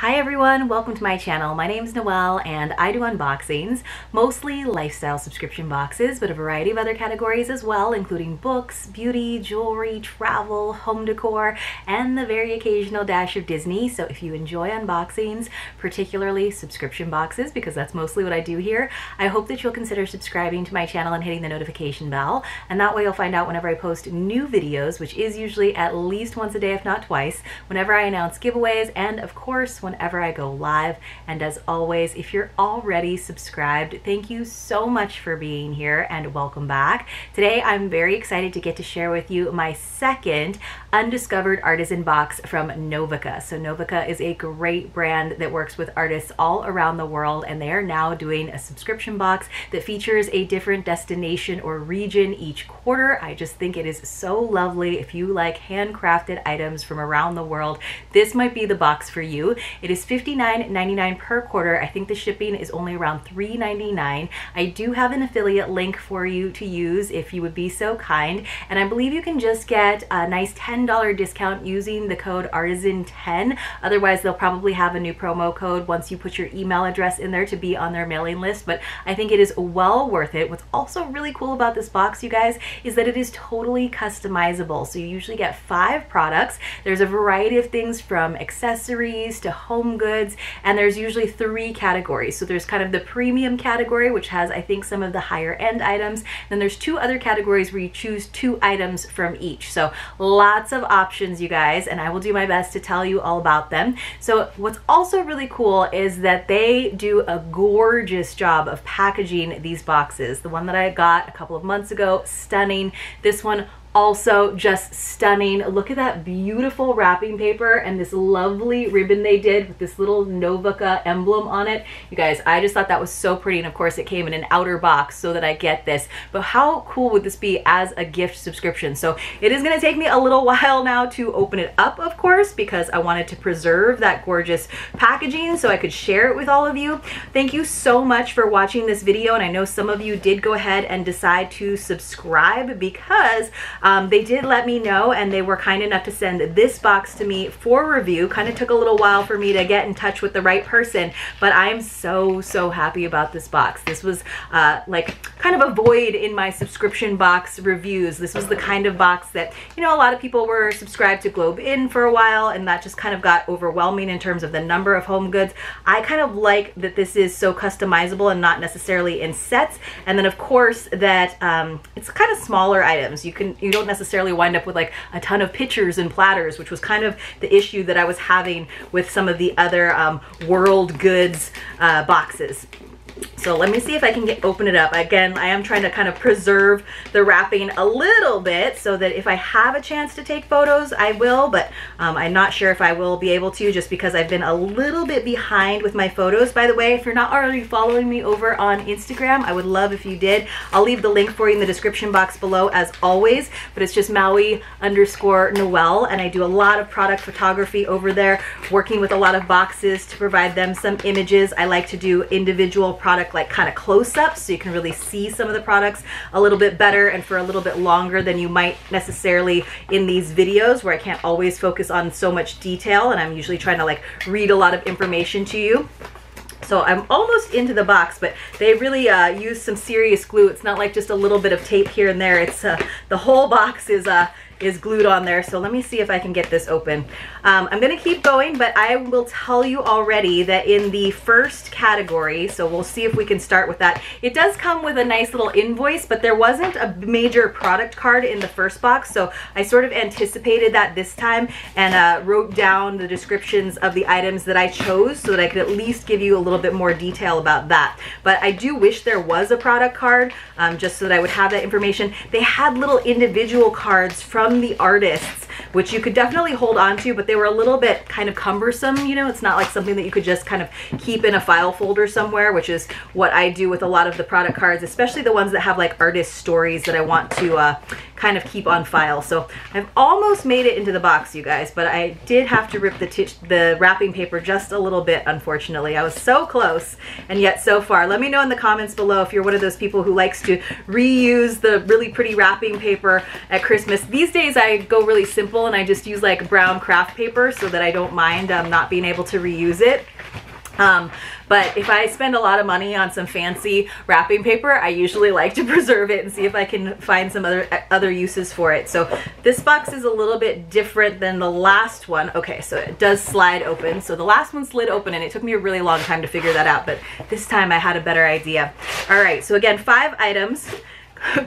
Hi everyone, welcome to my channel. My name is Noelle and I do unboxings, mostly lifestyle subscription boxes, but a variety of other categories as well, including books, beauty, jewelry, travel, home decor, and the very occasional dash of Disney. So if you enjoy unboxings, particularly subscription boxes, because that's mostly what I do here, I hope that you'll consider subscribing to my channel and hitting the notification bell. And that way you'll find out whenever I post new videos, which is usually at least once a day, if not twice, whenever I announce giveaways, and of course, whenever I go live. And as always, if you're already subscribed, thank you so much for being here and welcome back. Today, I'm very excited to get to share with you my second undiscovered artisan box from Novica. So Novica is a great brand that works with artists all around the world, and they are now doing a subscription box that features a different destination or region each quarter. I just think it is so lovely. If you like handcrafted items from around the world, this might be the box for you. It is $59.99 per quarter. I think the shipping is only around $3.99. I do have an affiliate link for you to use if you would be so kind. And I believe you can just get a nice $10 discount using the code ARTISAN10. Otherwise, they'll probably have a new promo code once you put your email address in there to be on their mailing list. But I think it is well worth it. What's also really cool about this box, you guys, is that it is totally customizable. So you usually get 5 products. There's a variety of things from accessories to home goods, and there's usually 3 categories. So there's kind of the premium category, which has, I think, some of the higher end items. Then there's 2 other categories where you choose 2 items from each. So lots of options, you guys, and I will do my best to tell you all about them. So what's also really cool is that they do a gorgeous job of packaging these boxes. The one that I got a couple of months ago, stunning. This one, also just stunning. Look at that beautiful wrapping paper and this lovely ribbon they did with this little Novica emblem on it. You guys, I just thought that was so pretty, and of course it came in an outer box so that I get this. But how cool would this be as a gift subscription? So it is gonna take me a little while now to open it up, of course, because I wanted to preserve that gorgeous packaging so I could share it with all of you. Thank you so much for watching this video, and I know some of you did go ahead and decide to subscribe because they did let me know, and they were kind enough to send this box to me for review. Kind of took a little while for me to get in touch with the right person, but I'm so happy about this box. This was like kind of a void in my subscription box reviews. This was the kind of box that, you know, a lot of people were subscribed to Globe In for a while, and that just kind of got overwhelming in terms of the number of home goods. I kind of like that this is so customizable and not necessarily in sets, and then of course that it's kind of smaller items. You don't necessarily wind up with like a ton of pitchers and platters, which was kind of the issue that I was having with some of the other world goods boxes. So let me see if I can open it up. Again, I am trying to kind of preserve the wrapping a little bit so that if I have a chance to take photos, I will, but I'm not sure if I will be able to, just because I've been a little bit behind with my photos. By the way, if you're not already following me over on Instagram, I would love if you did. I'll leave the link for you in the description box below as always, but it's just Maui_Noelle, and I do a lot of product photography over there, working with a lot of boxes to provide them some images. I like to do individual product like kind of close-ups so you can really see some of the products a little bit better and for a little bit longer than you might necessarily in these videos, where I can't always focus on so much detail and I'm usually trying to like read a lot of information to you. So I'm almost into the box, but they really use some serious glue. It's not like just a little bit of tape here and there. It's the whole box is glued on there. So let me see if I can get this open. I'm gonna keep going, but I will tell you already that in the first category, so we'll see if we can start with that. It does come with a nice little invoice, but there wasn't a major product card in the first box, so I sort of anticipated that this time and wrote down the descriptions of the items that I chose so that I could at least give you a little bit more detail about that. But I do wish there was a product card just so that I would have that information. They had little individual cards from the artists, which you could definitely hold on to, but they were a little bit kind of cumbersome. You know, it's not like something that you could just kind of keep in a file folder somewhere, which is what I do with a lot of the product cards, especially the ones that have like artist stories that I want to kind of keep on file. So I've almost made it into the box, you guys, but I did have to rip the wrapping paper just a little bit, unfortunately. I was so close and yet so far. Let me know in the comments below if you're one of those people who likes to reuse the really pretty wrapping paper at Christmas. These days I go really simple and I just use like brown craft paper so that I don't mind not being able to reuse it. But if I spend a lot of money on some fancy wrapping paper, I usually like to preserve it and see if I can find some other uses for it. So this box is a little bit different than the last one. Okay, so it does slide open. So the last one slid open and it took me a really long time to figure that out, but this time I had a better idea. All right, so again, 5 items.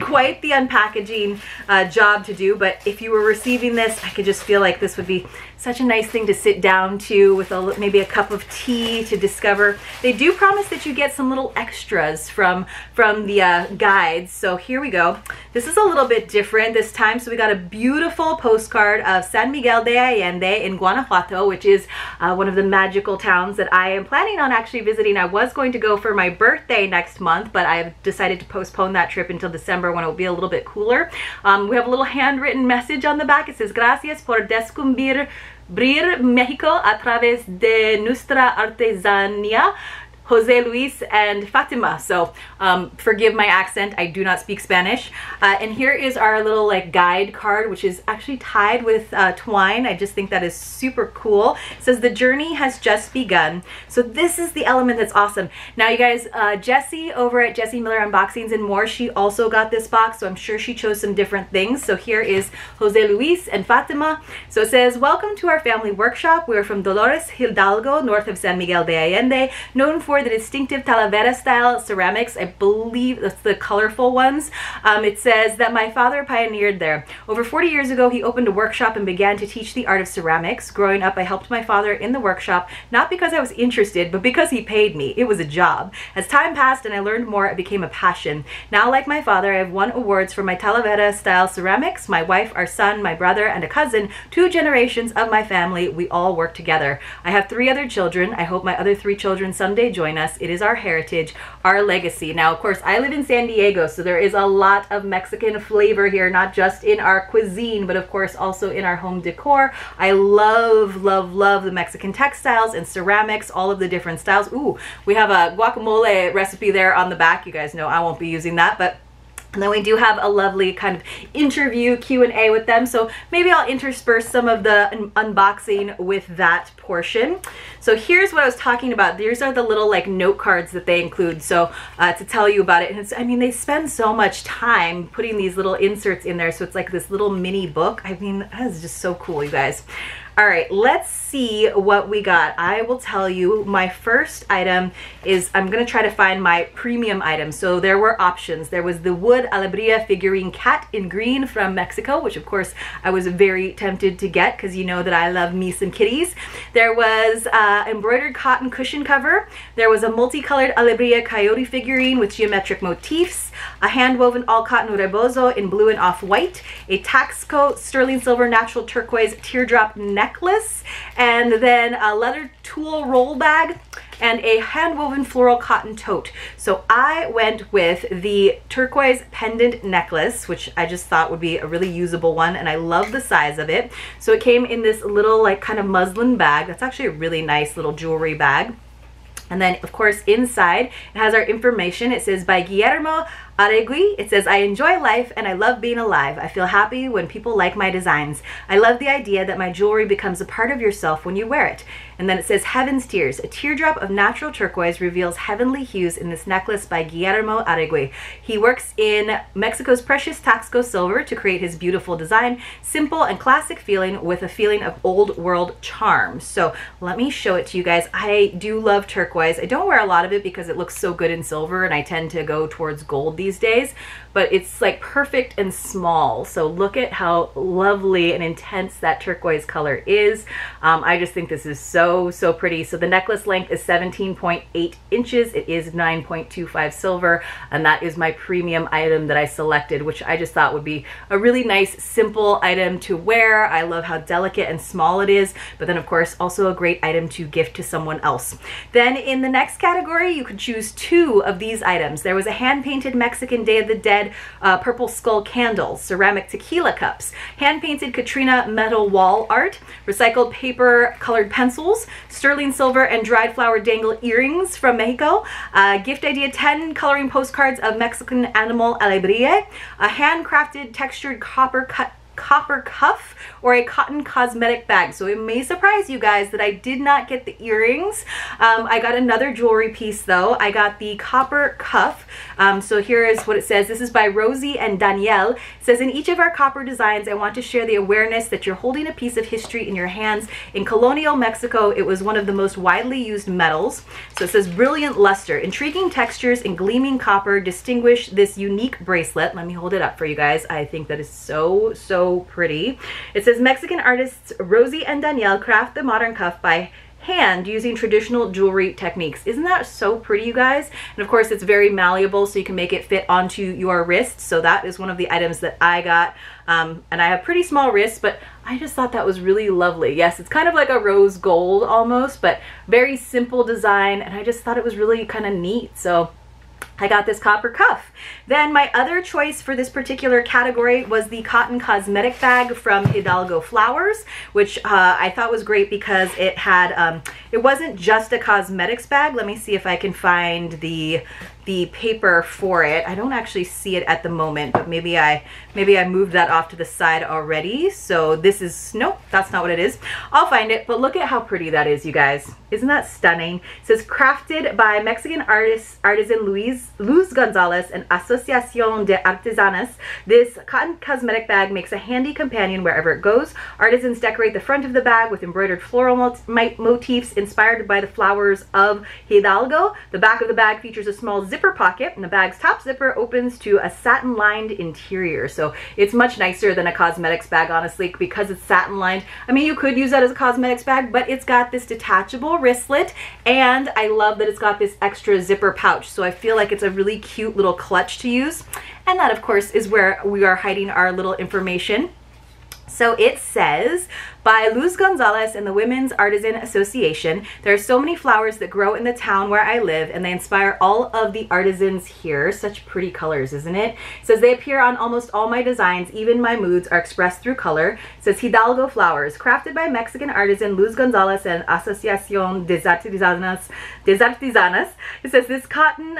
Quite the unpackaging job to do, but if you were receiving this, I could just feel like this would be such a nice thing to sit down to with maybe a cup of tea to discover. They do promise that you get some little extras from the guides. So here we go. This is a little bit different this time. So we got a beautiful postcard of San Miguel de Allende in Guanajuato, which is one of the magical towns that I am planning on actually visiting. I was going to go for my birthday next month, but I've decided to postpone that trip until December when it will be a little bit cooler. We have a little handwritten message on the back. It says, "Gracias por descubrir México a través de nuestra artesanía. Jose Luis and Fatima." So forgive my accent, I do not speak Spanish. And here is our little like guide card, which is actually tied with twine. I just think that is super cool. It says, "The journey has just begun." So this is the element that's awesome. Now you guys, Jessie over at Jessie Miller Unboxings and More, she also got this box, so I'm sure she chose some different things. So here is Jose Luis and Fatima. So it says, "Welcome to our family workshop. We're from Dolores Hidalgo, north of San Miguel de Allende, known for the distinctive Talavera style ceramics." I believe that's the colorful ones. It says that my father pioneered there. Over 40 years ago, he opened a workshop and began to teach the art of ceramics. Growing up, I helped my father in the workshop, not because I was interested, but because he paid me. It was a job. As time passed and I learned more, it became a passion. Now, like my father, I have won awards for my Talavera style ceramics. My wife, our son, my brother, and a cousin, 2 generations of my family, we all work together. I have 3 other children. I hope my other 3 children someday join us. It is our heritage, our legacy." Now, of course, I live in San Diego, so there is a lot of Mexican flavor here, not just in our cuisine, but of course also in our home decor. I love, love, love the Mexican textiles and ceramics, all of the different styles. Ooh, we have a guacamole recipe there on the back. You guys know I won't be using that, but and then we do have a lovely kind of interview Q&A with them. So maybe I'll intersperse some of the unboxing with that portion. So here's what I was talking about. These are the little like note cards that they include. So to tell you about it. And it's, I mean, they spend so much time putting these little inserts in there. So it's like this little mini book. I mean, that is just so cool, you guys. All right, let's see what we got. I will tell you my first item is, I'm gonna try to find my premium item. So there were options. There was the wood Alebrije figurine cat in green from Mexico, which of course I was very tempted to get because you know that I love me some kitties. There was embroidered cotton cushion cover. There was a multicolored Alebrije coyote figurine with geometric motifs, a hand-woven all-cotton rebozo in blue and off-white, a Taxco sterling silver natural turquoise teardrop necklace, and then a leather tulle roll bag and a hand-woven floral cotton tote. So I went with the turquoise pendant necklace, which I just thought would be a really usable one, and I love the size of it. So it came in this little like kind of muslin bag. That's actually a really nice little jewelry bag. And then of course inside it has our information. It says, "By Guillermo Arregui." It says, "I enjoy life and I love being alive. I feel happy when people like my designs. I love the idea that my jewelry becomes a part of yourself when you wear it." And then it says, "Heaven's Tears. A teardrop of natural turquoise reveals heavenly hues in this necklace by Guillermo Arregui. He works in Mexico's precious Taxco silver to create his beautiful design. Simple and classic feeling with a feeling of old world charm." So let me show it to you guys. I do love turquoise. I don't wear a lot of it because it looks so good in silver and I tend to go towards gold these days, but it's like perfect and small. So look at how lovely and intense that turquoise color is. I just think this is so pretty. So the necklace length is 17.8 inches. It is 9.25 silver, and that is my premium item that I selected, which I just thought would be a really nice simple item to wear. I love how delicate and small it is, but then of course also a great item to gift to someone else. Then in the next category, you could choose 2 of these items. There was a hand-painted Mexican Day of the Dead purple skull candles, ceramic tequila cups, hand-painted Catrina metal wall art, recycled paper colored pencils, sterling silver and dried flower dangle earrings from Mexico, gift idea 10 coloring postcards of Mexican animal Alebrije, a handcrafted textured copper cut copper cuff or a cotton cosmetic bag. So it may surprise you guys that I did not get the earrings. I got another jewelry piece though. I got the copper cuff. So here is what it says. This is by Rosie and Danielle. It says, in each of our copper designs, I want to share the awareness that you're holding a piece of history in your hands. In colonial Mexico, it was one of the most widely used metals. So it says, brilliant luster, intriguing textures, and gleaming copper distinguish this unique bracelet. Let me hold it up for you guys. I think that is so, so pretty. It says, Mexican artists Rosie and Danielle craft the modern cuff by hand using traditional jewelry techniques. Isn't that so pretty, you guys? And of course, it's very malleable, so you can make it fit onto your wrist. So that is one of the items that I got. And I have pretty small wrists, but I just thought that was really lovely. Yes, it's kind of like a rose gold almost, but very simple design. And I just thought it was really kind of neat. So I got this copper cuff. Then my other choice for this particular category was the cotton cosmetic bag from Hidalgo Flowers, which I thought was great because it had, it wasn't just a cosmetics bag. Let me see if I can find the paper for it. I don't actually see it at the moment, but maybe I moved that off to the side already. So this is, nope, that's not what it is. I'll find it, but look at how pretty that is, you guys. Isn't that stunning? It says, crafted by Mexican artisan Luz Gonzalez and Asociación de Artesanas, this cotton cosmetic bag makes a handy companion wherever it goes. Artisans decorate the front of the bag with embroidered floral motifs inspired by the flowers of Hidalgo. The back of the bag features a small zipper pocket, and the bag's top zipper opens to a satin-lined interior. So it's much nicer than a cosmetics bag, honestly, because it's satin-lined. I mean, you could use that as a cosmetics bag, but it's got this detachable wristlet, and I love that it's got this extra zipper pouch. So I feel like it's a really cute little clutch to use. And that, of course, is where we are hiding our little information. So it says, by Luz Gonzalez and the Women's Artisan Association. There are so many flowers that grow in the town where I live, and they inspire all of the artisans here. Such pretty colors, isn't it? It says, they appear on almost all my designs. Even my moods are expressed through color. It says, Hidalgo Flowers, crafted by Mexican artisan Luz Gonzalez and Asociación de Artesanas. It says, this cotton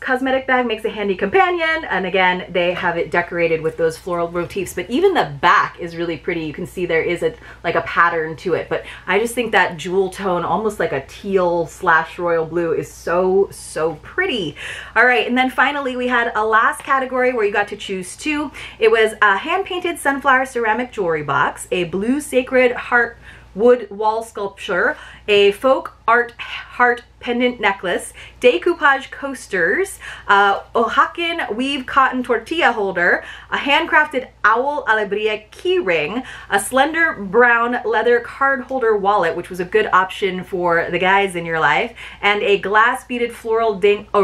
cosmetic bag makes a handy companion. And again, they have it decorated with those floral motifs. But even the back is really pretty. You can see there is a like a pattern to it, but I just think that jewel tone, almost like a teal / royal blue, is so, so pretty. All right, and then finally we had a last category where you got to choose two. It was a hand-painted sunflower ceramic jewelry box, a blue sacred heart wood wall sculpture, a folk art heart pendant necklace, decoupage coasters, Oaxacan weave cotton tortilla holder, a handcrafted owl Alebrije key ring, a slender brown leather card holder wallet, which was a good option for the guys in your life, and a glass beaded floral dangle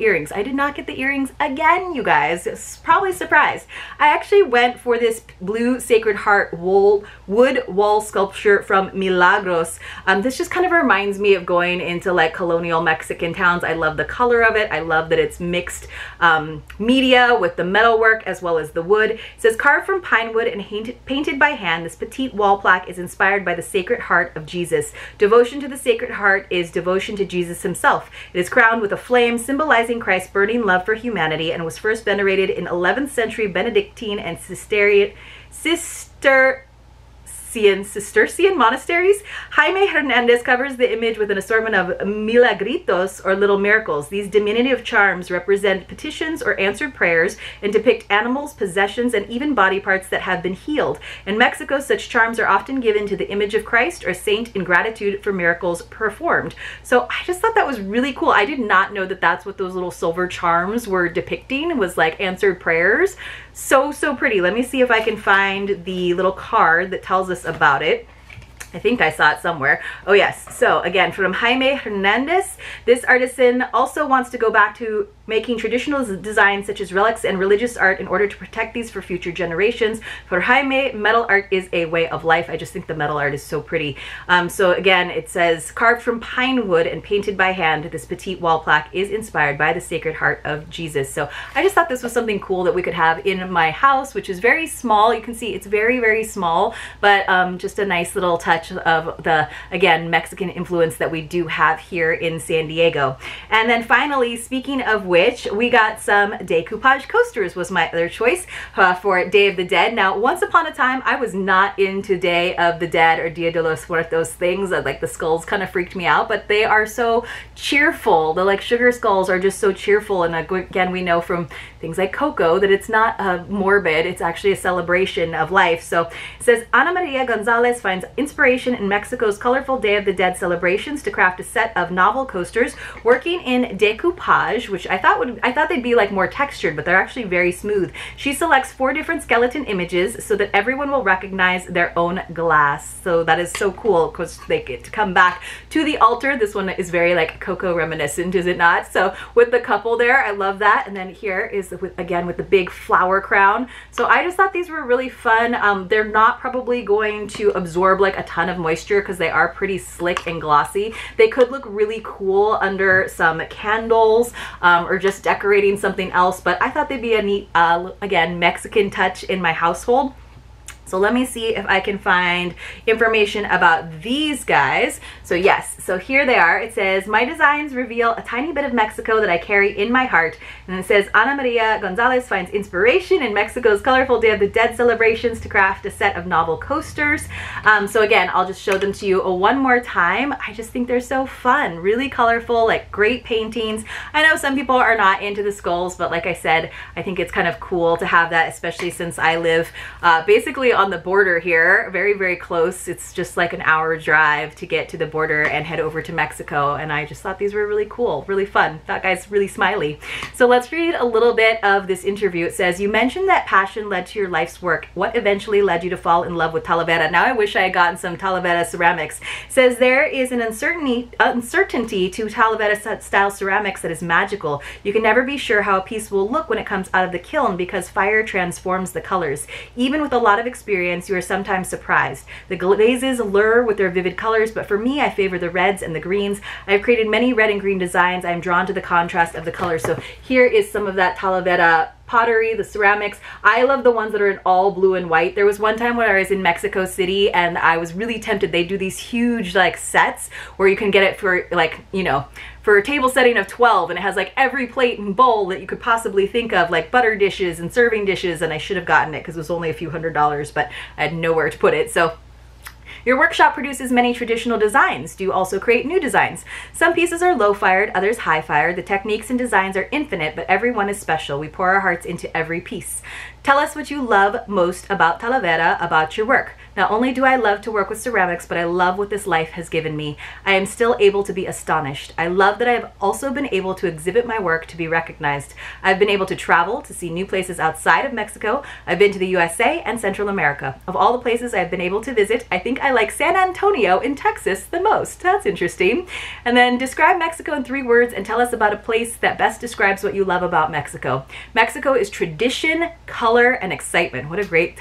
earrings. I did not get the earrings again, you guys. It's probably surprised. I actually went for this blue sacred heart wood wall sculpture from Milagros. This just kind of reminds me of going into like colonial Mexican towns. I love the color of it. I love that it's mixed media with the metalwork as well as the wood. It says, carved from pine wood and painted by hand, this petite wall plaque is inspired by the Sacred Heart of Jesus. Devotion to the Sacred Heart is devotion to Jesus himself. It is crowned with a flame symbolizing Christ's burning love for humanity, and was first venerated in 11th century Benedictine and Cistercian monasteries. Jaime Hernandez covers the image with an assortment of milagritos, or little miracles. These diminutive charms represent petitions or answered prayers, and depict animals, possessions, and even body parts that have been healed. In Mexico, such charms are often given to the image of Christ or saint in gratitude for miracles performed. So I just thought that was really cool. I did not know that that's what those little silver charms were depicting, was like answered prayers. So, so pretty. Let me see if I can find the little card that tells us about it. I think I saw it somewhere. Oh yes, so again, from Jaime Hernandez, this artisan also wants to go back to making traditional designs such as relics and religious art in order to protect these for future generations. For Jaime, metal art is a way of life. I just think the metal art is so pretty. So again, it says, carved from pine wood and painted by hand, this petite wall plaque is inspired by the Sacred Heart of Jesus. So I just thought this was something cool that we could have in my house, which is very small. You can see it's very, very small, but just a nice little touch touch of the, again, Mexican influence that we do have here in San Diego. And then finally, speaking of which, we got some decoupage coasters was my other choice for Day of the Dead. Now, once upon a time, I was not into Day of the Dead or Dia de los Muertos things. Like the skulls kind of freaked me out, but they are so cheerful. The like sugar skulls are just so cheerful. And again, we know from things like Coco that it's not morbid, it's actually a celebration of life. So it says, Ana Maria Gonzalez finds inspiration in Mexico's colorful Day of the Dead celebrations to craft a set of novel coasters working in decoupage, which I thought they'd be like more textured, but they're actually very smooth. She selects 4 different skeleton images so that everyone will recognize their own glass. So that is so cool because they get to come back to the altar. This one is very like Coco reminiscent, is it not? So with the couple there, I love that. And then here is with the big flower crown. So I just thought these were really fun. They're not probably going to absorb like a ton of moisture because they are pretty slick and glossy. They could look really cool under some candles or just decorating something else, but I thought they'd be a neat, again, Mexican touch in my household. So let me see if I can find information about these guys. So yes, so here they are. It says, my designs reveal a tiny bit of Mexico that I carry in my heart. And it says, Ana Maria Gonzalez finds inspiration in Mexico's colorful Day of the Dead celebrations to craft a set of novel coasters. So again, I'll just show them to you one more time. I just think they're so fun, really colorful, like great paintings. I know some people are not into the skulls, but like I said, I think it's kind of cool to have that, especially since I live basically on the border here, very, very close. It's just like an hour drive to get to the border and head over to Mexico. And I just thought these were really cool, really fun. That guy's really smiley. So let's read a little bit of this interview. It says, you mentioned that passion led to your life's work. What eventually led you to fall in love with Talavera? Now I wish I had gotten some Talavera ceramics. It says, there is an uncertainty to Talavera style ceramics that is magical. You can never be sure how a piece will look when it comes out of the kiln because fire transforms the colors. Even with a lot of experience, you are sometimes surprised. The glazes lure with their vivid colors, but for me, I favor the reds and the greens. I've created many red and green designs. I'm drawn to the contrast of the colors. So here is some of that Talavera pottery, the ceramics. I love the ones that are in all blue and white. There was one time when I was in Mexico City and I was really tempted. They do these huge like sets where you can get it for like, you know, for a table setting of 12, and it has like every plate and bowl that you could possibly think of, like butter dishes and serving dishes, and I should have gotten it because it was only a few $100, but I had nowhere to put it. So your workshop produces many traditional designs. Do you also create new designs? Some pieces are low-fired, others high-fired. The techniques and designs are infinite, but every one is special. We pour our hearts into every piece. Tell us what you love most about Talavera, about your work. Not only do I love to work with ceramics, but I love what this life has given me. I am still able to be astonished. I love that I have also been able to exhibit my work to be recognized. I've been able to travel to see new places outside of Mexico. I've been to the USA and Central America. Of all the places I've been able to visit, I think I like San Antonio in Texas the most. That's interesting. And then describe Mexico in 3 words and tell us about a place that best describes what you love about Mexico. Mexico is tradition, color, and excitement. What a great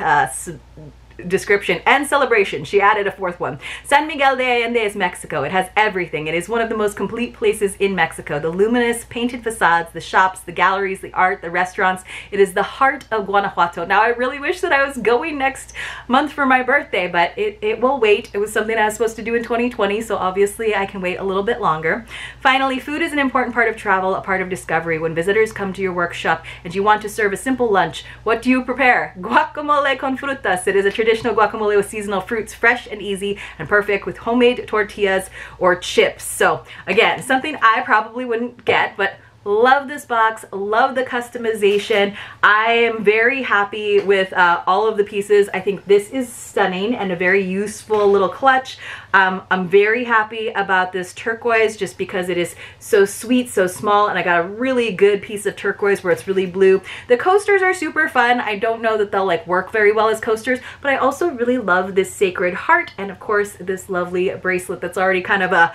description and celebration. She added a 4th one. San Miguel de Allende is Mexico. It has everything. It is one of the most complete places in Mexico. The luminous painted facades, the shops, the galleries, the art, the restaurants. It is the heart of Guanajuato. Now I really wish that I was going next month for my birthday, but it will wait. It was something I was supposed to do in 2020, so obviously I can wait a little bit longer. Finally, food is an important part of travel, a part of discovery. When visitors come to your workshop and you want to serve a simple lunch, what do you prepare? Guacamole con frutas. It is a traditional guacamole with seasonal fruits, fresh and easy and perfect with homemade tortillas or chips. So again, something I probably wouldn't get, but love this box, love the customization. I am very happy with all of the pieces. I think this is stunning and a very useful little clutch. I'm very happy about this turquoise just because it is so sweet, so small, and I got a really good piece of turquoise where it's really blue. The coasters are super fun. I don't know that they'll like work very well as coasters, but I also really love this sacred heart and of course this lovely bracelet that's already kind of a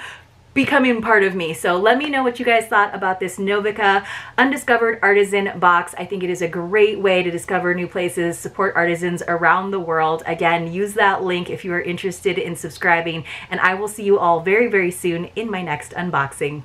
becoming part of me. So let me know what you guys thought about this Novica Undiscovered Artisan box. I think it is a great way to discover new places, support artisans around the world. Again, use that link if you are interested in subscribing, and I will see you all very, very soon in my next unboxing.